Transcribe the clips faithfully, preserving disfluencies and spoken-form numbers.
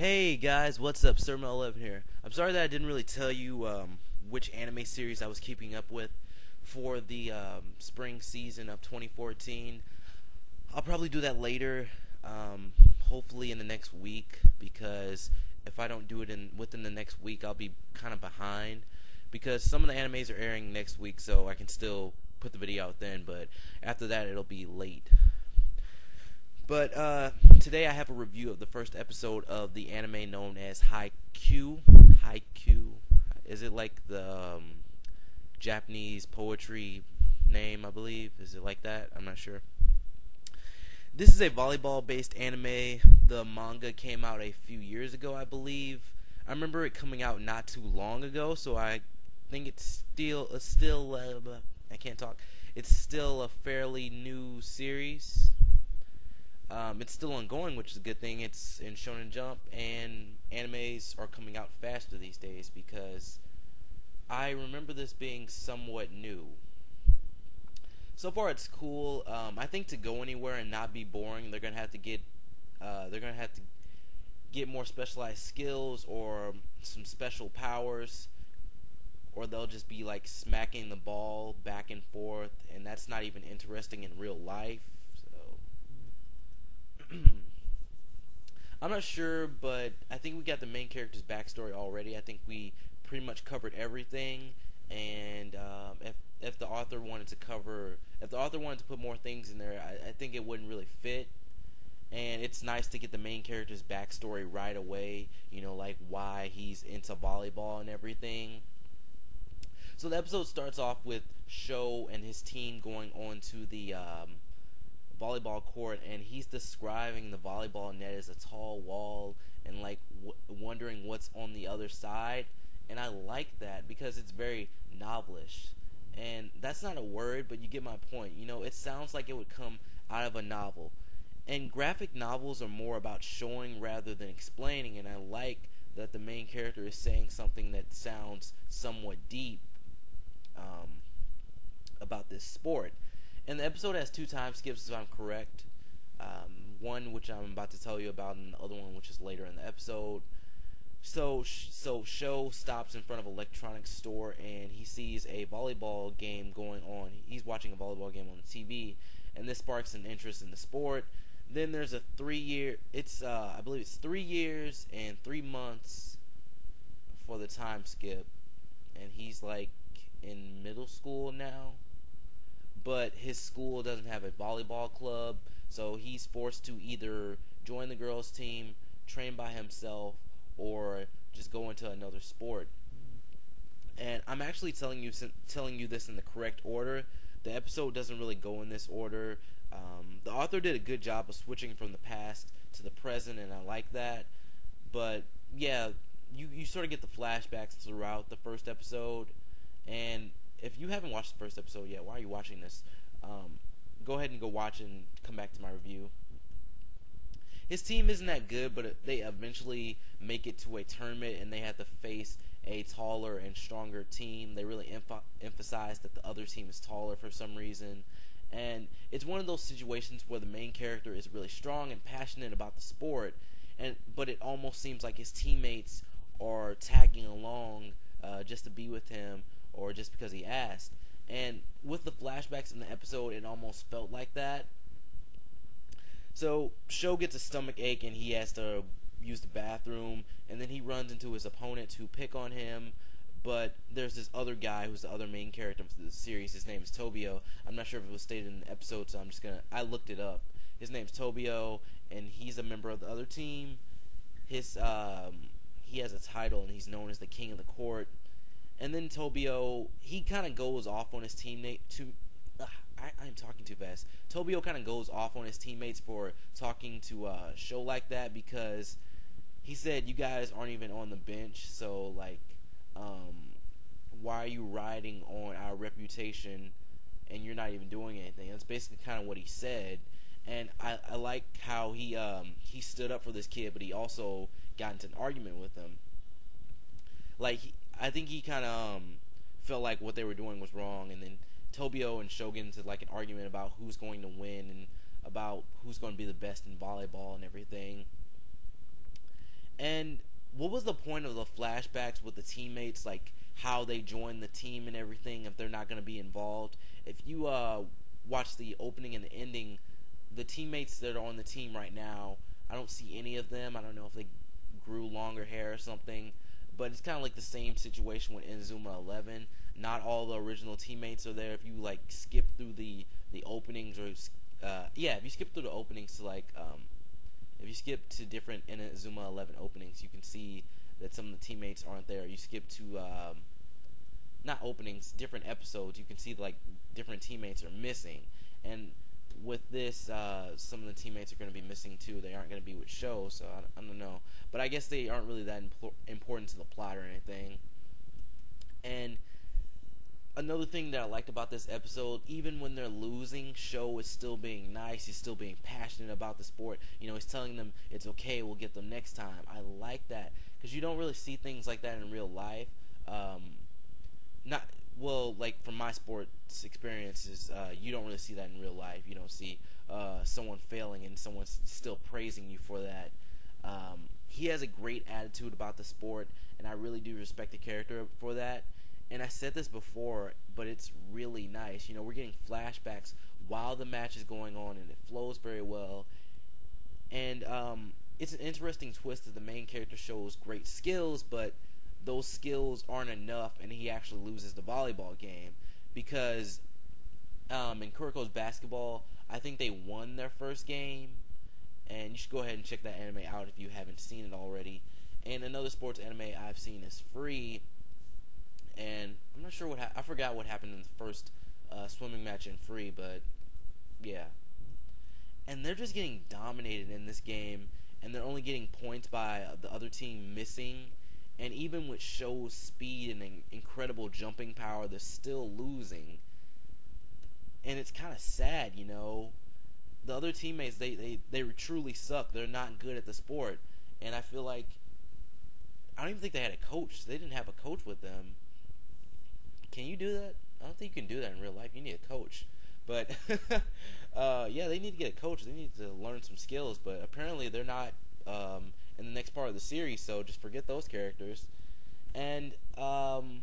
Hey guys, what's up? Sirmel eleven here. I'm sorry that I didn't really tell you um, which anime series I was keeping up with for the um, spring season of twenty fourteen. I'll probably do that later, um, hopefully in the next week, because if I don't do it in within the next week, I'll be kind of behind, because some of the animes are airing next week, so I can still put the video out then, but after that it'll be late. But uh, today I have a review of the first episode of the anime known as Haikyuu. Haikyuu. Is it like the um, Japanese poetry name, I believe? Is it like that? I'm not sure. This is a volleyball-based anime. The manga came out a few years ago, I believe. I remember it coming out not too long ago, so I think it's still, uh, still uh, I can't talk. It's still a fairly new series. Um, it's still ongoing, which is a good thing. It's in Shonen Jump, and animes are coming out faster these days, because I remember this being somewhat new. So far, it's cool. Um, I think to go anywhere and not be boring, they're gonna have to get uh, they're gonna have to get more specialized skills or some special powers, or they'll just be like smacking the ball back and forth, and that's not even interesting in real life. I'm not sure, but I think we got the main character's backstory already. I think we pretty much covered everything, and um, if if the author wanted to cover, if the author wanted to put more things in there, I, I think it wouldn't really fit. And it's nice to get the main character's backstory right away, you know, like why he's into volleyball and everything. So the episode starts off with Sho and his team going on to the Um, volleyball court, and he's describing the volleyball net as a tall wall and like w wondering what's on the other side. And I like that because it's very novelish, and that's not a word, but you get my point. You know, it sounds like it would come out of a novel, and graphic novels are more about showing rather than explaining, and I like that the main character is saying something that sounds somewhat deep um, about this sport. And the episode has two time skips, if I'm correct. Um, one which I'm about to tell you about, and the other one which is later in the episode. So, so Sho stops in front of an electronics store, and he sees a volleyball game going on. He's watching a volleyball game on the T V, and this sparks an interest in the sport. Then there's a three-year. It's uh, I believe it's three years and three months for the time skip, and he's like in middle school now. But his school doesn't have a volleyball club, so he's forced to either join the girls' team, train by himself, or just go into another sport. And I'm actually telling you telling you this in the correct order. The episode doesn't really go in this order. Um, the author did a good job of switching from the past to the present, and I like that. But yeah, you you sort of get the flashbacks throughout the first episode, and if you haven't watched the first episode yet, why are you watching this? Um, go ahead and go watch and come back to my review. His team isn't that good, but they eventually make it to a tournament, and they have to face a taller and stronger team. They really emph emphasize that the other team is taller for some reason. And it's one of those situations where the main character is really strong and passionate about the sport, and but it almost seems like his teammates are tagging along uh, just to be with him, or just because he asked. And with the flashbacks in the episode, it almost felt like that. So Sho gets a stomach ache, and he has to use the bathroom, and then he runs into his opponent to pick on him. But there's this other guy who's the other main character of the series. His name is Tobio. I'm not sure if it was stated in the episode, so I'm just gonna I looked it up. His name's Tobio, and he's a member of the other team. His um, he has a title, and he's known as the king of the court. And then Tobio, he kind of goes off on his teammate. To, uh, I, I'm talking too fast. Tobio kind of goes off on his teammates for talking to uh, Sho like that, because he said, "You guys aren't even on the bench, so like, um, why are you riding on our reputation, and you're not even doing anything?" That's basically kind of what he said. And I, I like how he um, he stood up for this kid, but he also got into an argument with him. Like, he, I think he kind of um, felt like what they were doing was wrong, and then Tobio and Sho get into like an argument about who's going to win and about who's going to be the best in volleyball and everything. And And what was the point of the flashbacks with the teammates, like how they joined the team and everything, if they're not going to be involved? If you uh, watch the opening and the ending, the teammates that are on the team right now, I don't see any of them. I don't know if they grew longer hair or something, but it's kind of like the same situation with Inazuma Eleven. Not all the original teammates are there. If you like skip through the the openings, or uh, yeah, if you skip through the openings to like, um, if you skip to different Inazuma Eleven openings, you can see that some of the teammates aren't there. You skip to um, not openings, different episodes, you can see like different teammates are missing. And with this, uh, some of the teammates are going to be missing too. They aren't going to be with Show, so I, I don't know. But I guess they aren't really that impor important to the plot or anything. And another thing that I liked about this episode, even when they're losing, Show is still being nice. He's still being passionate about the sport. You know, he's telling them it's okay, we'll get them next time. I like that, because you don't really see things like that in real life. Um, not well, like from my sports experiences, uh, you don't really see that in real life. You don't see uh, someone failing and someone's still praising you for that. Um, he has a great attitude about the sport, and I really do respect the character for that. And I said this before, but it's really nice. You know, we're getting flashbacks while the match is going on, and it flows very well. And um, it's an interesting twist that the main character shows great skills, but those skills aren't enough, and he actually loses the volleyball game, because um, in Kuroko's Basketball, I think they won their first game, and you should go ahead and check that anime out if you haven't seen it already. And another sports anime I've seen is Free, and I'm not sure what ha I forgot what happened in the first uh, swimming match in Free, but yeah. And they're just getting dominated in this game, and they're only getting points by the other team missing. And even with Show's speed and incredible jumping power, they're still losing. And it's kind of sad, you know. The other teammates, they, they, they truly suck. They're not good at the sport. And I feel like, I don't even think they had a coach. They didn't have a coach with them. Can you do that? I don't think you can do that in real life. You need a coach. But, uh, yeah, they need to get a coach. They need to learn some skills. But apparently they're not... Um, in the next part of the series, so just forget those characters. And um,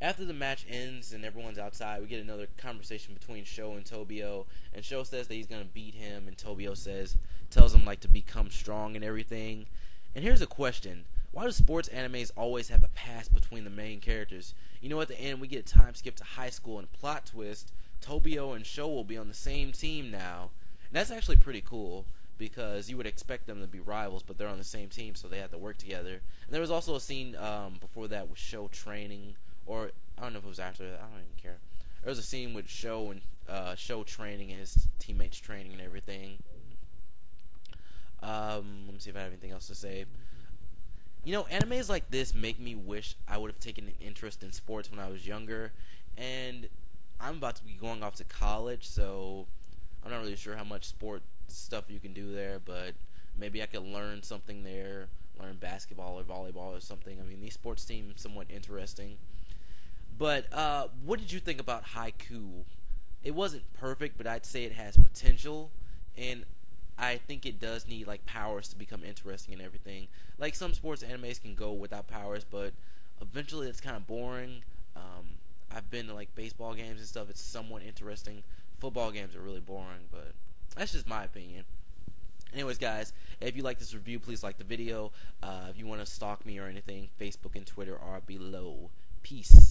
after the match ends and everyone's outside, we get another conversation between Show and Tobio, and Show says that he's gonna beat him, and Tobio says tells him like to become strong and everything. And here's a question: why do sports animes always have a past between the main characters? You know, at the end we get a time skip to high school and a plot twist. Tobio and Show will be on the same team now, and that's actually pretty cool, because you would expect them to be rivals, but they're on the same team, so they have to work together. And there was also a scene um, before that with Show training, or I don't know if it was after that, I don't even care. There was a scene with Show and uh, Show training and his teammates training and everything. Um, let me see if I have anything else to say. You know, animes like this make me wish I would have taken an interest in sports when I was younger, and I'm about to be going off to college, so I'm not really sure how much sport stuff you can do there, but maybe I could learn something there, learn basketball or volleyball or something. I mean, these sports seem somewhat interesting. But uh, what did you think about Haikyuu? It wasn't perfect, but I'd say it has potential, and I think it does need like powers to become interesting and everything. Like, some sports animes can go without powers, but eventually it's kind of boring. Um, I've been to like baseball games and stuff. It's somewhat interesting. Football games are really boring, but that's just my opinion. Anyways, guys, if you like this review, please like the video. Uh, if you want to stalk me or anything, Facebook and Twitter are below. Peace.